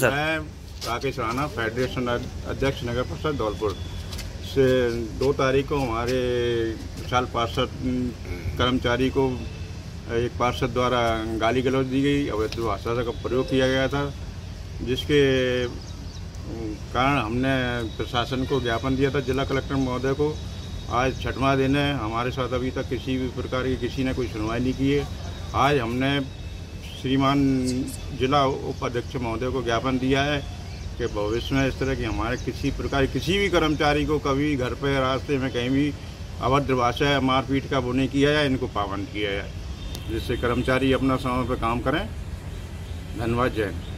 Sir मैं Rakesh Rana federation अध्यक्ष नगर परिषद धौलपुर से 2 तारीख को हमारे विशाल पार्षद कर्मचारी को एक पार्षद द्वारा गाली गलौज दी गई, अवैध भाषा का प्रयोग किया गया था, जिसके कारण हमने प्रशासन को ज्ञापन दिया था जिला कलेक्टर महोदय को। आज 6वां दिन है, हमारे साथ अभी तक किसी भी प्रकार की किसी ने कोई सुनवाई नहीं की है। आज हमने श्रीमान जिला उपाध्यक्ष महोदय को ज्ञापन दिया है कि भविष्य में इस तरह की हमारे किसी प्रकार किसी भी कर्मचारी को कभी घर पर रास्ते में कहीं भी अभद्र भाषा या मारपीट का वो नहीं किया जाए, इनको पाबंद किया जाए, जिससे कर्मचारी अपना समय पर काम करें। धन्यवाद, जय हिंद।